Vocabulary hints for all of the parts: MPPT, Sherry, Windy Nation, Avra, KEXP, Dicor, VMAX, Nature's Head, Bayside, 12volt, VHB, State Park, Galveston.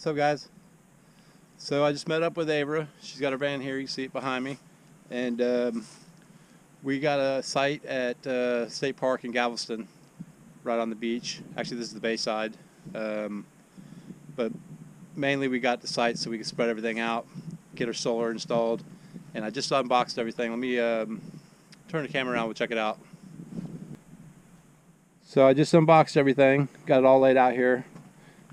What's up, guys? So I just met up with Avra. She's got her van here. You can see it behind me. And we got a site at State Park in Galveston, right on the beach. Actually, this is the Bayside. But mainly we got the site so we could spread everything out, get our solar installed. And I just unboxed everything. Let me turn the camera around. We'll check it out. So I just unboxed everything, got it all laid out here,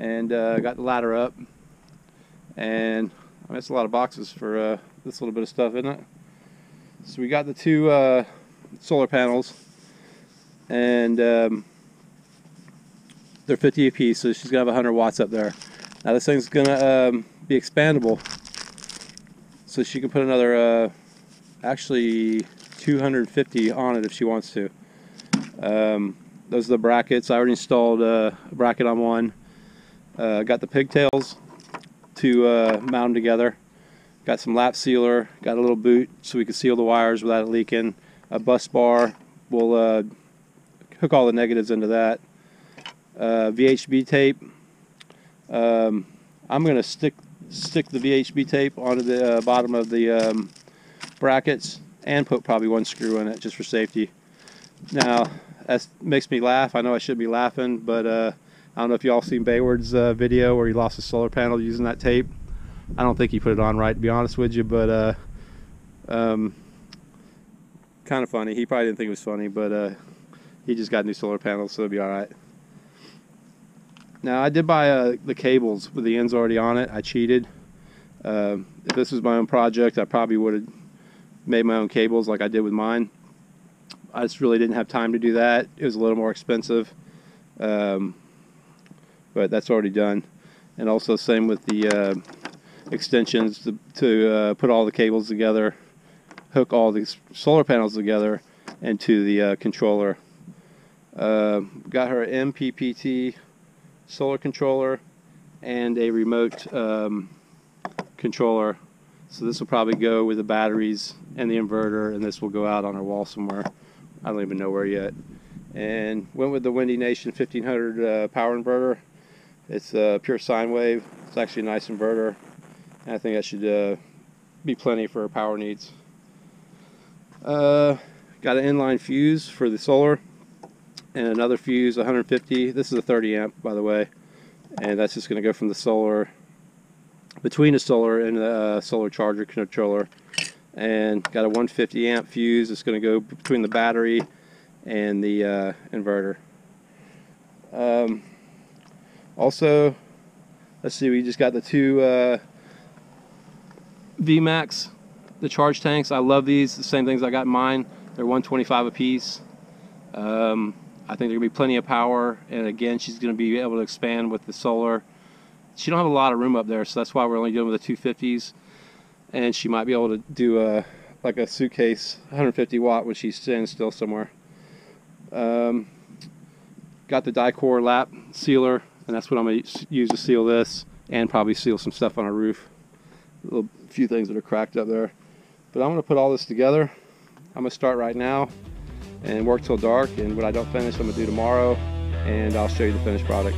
and got the ladder up. And I mean, that's a lot of boxes for this little bit of stuff, isn't it? So we got the two solar panels, and they're 50 a piece, so she's gonna have 100 watts up there. Now this thing's gonna be expandable, so she can put another, actually 250 on it if she wants to. Those are the brackets. I already installed a bracket on one. Got the pigtails to mount them together. Got some lap sealer. Got a little boot so we can seal the wires without it leaking. A bus bar. We'll hook all the negatives into that. VHB tape. I'm gonna stick the VHB tape onto the bottom of the brackets and put probably one screw in it just for safety. Now, that makes me laugh. I know I should be laughing, but I don't know if y'all seen Bayward's video where he lost his solar panel using that tape. I don't think he put it on right, to be honest with you, but kind of funny. He probably didn't think it was funny, but he just got new solar panels, so it'll be all right. Now, I did buy the cables with the ends already on it. I cheated. If this was my own project, I probably would have made my own cables like I did with mine. I just really didn't have time to do that. It was a little more expensive, but that's already done. And also same with the extensions to put all the cables together, hook all these solar panels together, and to the controller. Got her an MPPT solar controller and a remote controller. So this will probably go with the batteries and the inverter, and this will go out on our wall somewhere. I don't even know where yet. And went with the Windy Nation 1500 power inverter. It's a pure sine wave. It's actually a nice inverter, and I think that should be plenty for our power needs. Got an inline fuse for the solar and another fuse, 150. This is a 30 amp, by the way, and that's just going to go from the solar, between the solar and the solar charger controller. And got a 150 amp fuse that's going to go between the battery and the inverter. Also, let's see, we just got the two VMAX, the charge tanks. I love these, the same things I got in mine. They're 125 a piece. I think there's going to be plenty of power, and again, she's going to be able to expand with the solar. She don't have a lot of room up there, so that's why we're only dealing with the 250s. And she might be able to do like a suitcase 150 watt when she's standing still somewhere. Got the Dicor lap sealer, and that's what I'm going to use to seal this and probably seal some stuff on our roof. A few things that are cracked up there. But I'm going to put all this together. I'm going to start right now and work till dark, and what I don't finish I'm going to do tomorrow, and I'll show you the finished product.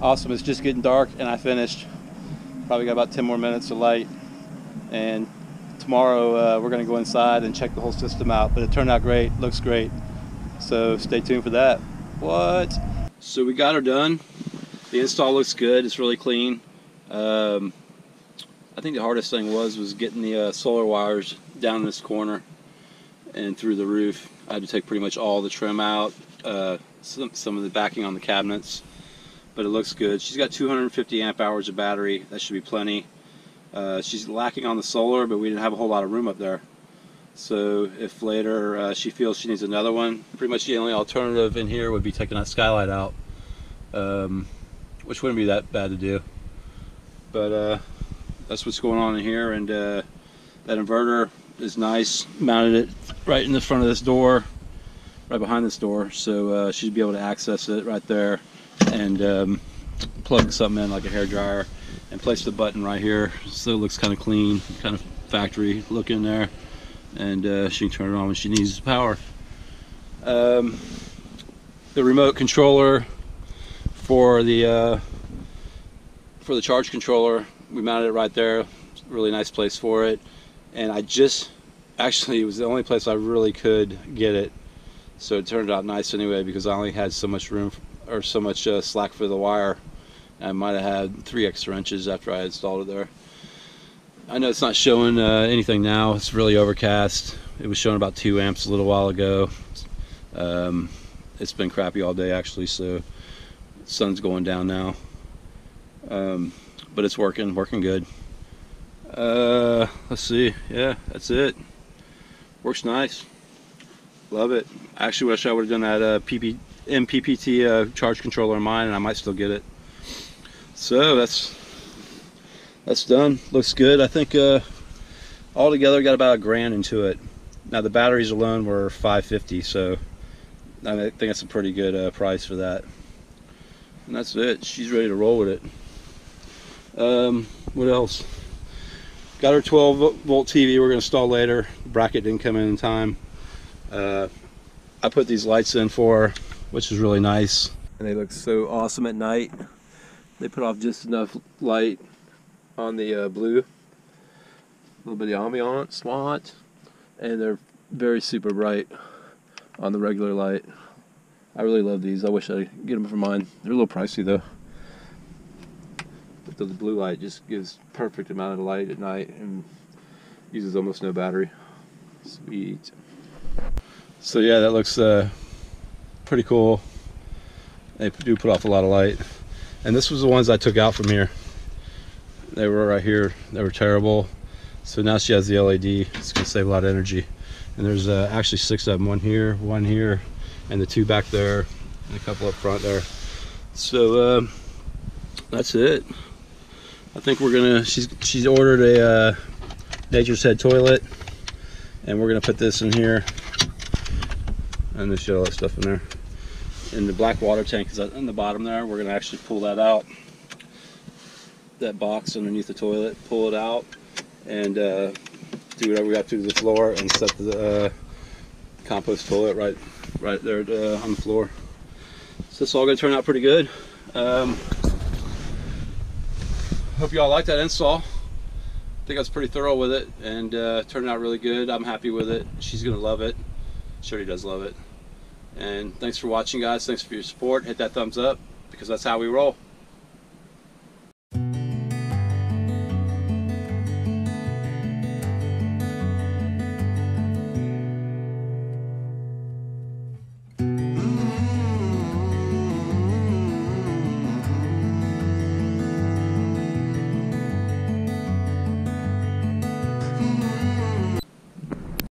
Awesome, it's just getting dark and I finished. Probably got about 10 more minutes of light. And tomorrow we're gonna go inside and check the whole system out. But it turned out great, looks great. So stay tuned for that. What? So we got her done. The install looks good, it's really clean. I think the hardest thing was getting the solar wires down this corner and through the roof. I had to take pretty much all the trim out, some of the backing on the cabinets, but it looks good. She's got 250 amp hours of battery, that should be plenty. She's lacking on the solar, but we didn't have a whole lot of room up there. So if later she feels she needs another one, pretty much the only alternative in here would be taking that skylight out, which wouldn't be that bad to do. But that's what's going on in here, and that inverter is nice. Mounted it right in the front of this door, right behind this door, so she'd be able to access it right there and plug something in like a hairdryer and place the button right here. So it looks kind of clean, kind of factory looking there, and she can turn it on when she needs power. The remote controller for the charge controller, we mounted it right there. Really nice place for it. And I just, actually it was the only place I really could get it. So it turned out nice anyway, because I only had so much room or so much slack for the wire. I might have had 3 extra inches after I installed it there. I know it's not showing anything now. It's really overcast. It was showing about 2 amps a little while ago. It's been crappy all day actually, so the sun's going down now. But it's working good. Let's see, yeah, that's it. Works nice, love it. I actually wish I would have done that MPPT charge controller in mine, and I might still get it. So that's done, looks good. I think all together got about $1 grand into it. Now the batteries alone were $550, so I think that's a pretty good price for that. And that's it, she's ready to roll with it. What else? Got her 12-volt TV we're going to install later. The bracket didn't come in time. I put these lights in for her, which is really nice. And they look so awesome at night. They put off just enough light on the blue. A little bit of ambiance, want. And they're very super bright on the regular light. I really love these. I wish I'd get them for mine. They're a little pricey though. So the blue light just gives perfect amount of light at night and uses almost no battery. Sweet. So yeah, that looks pretty cool. They do put off a lot of light. And this was the ones I took out from here. They were right here. They were terrible. So now she has the LED. It's going to save a lot of energy. And there's actually 6 of them. One here, and the 2 back there, and a couple up front there. So that's it. I think we're gonna, she's ordered a Nature's Head toilet, and we're gonna put this in here. I'm gonna show all that stuff in there. And the black water tank is in the bottom there. We're gonna actually pull that out. That box underneath the toilet, pull it out, and do whatever we got to the floor and set the compost toilet right there on the floor. So this is all gonna turn out pretty good. Hope y'all like that install. I think I was pretty thorough with it, and turned out really good. I'm happy with it. She's gonna love it. Sherry does love it. And thanks for watching, guys. Thanks for your support. Hit that thumbs up, because that's how we roll.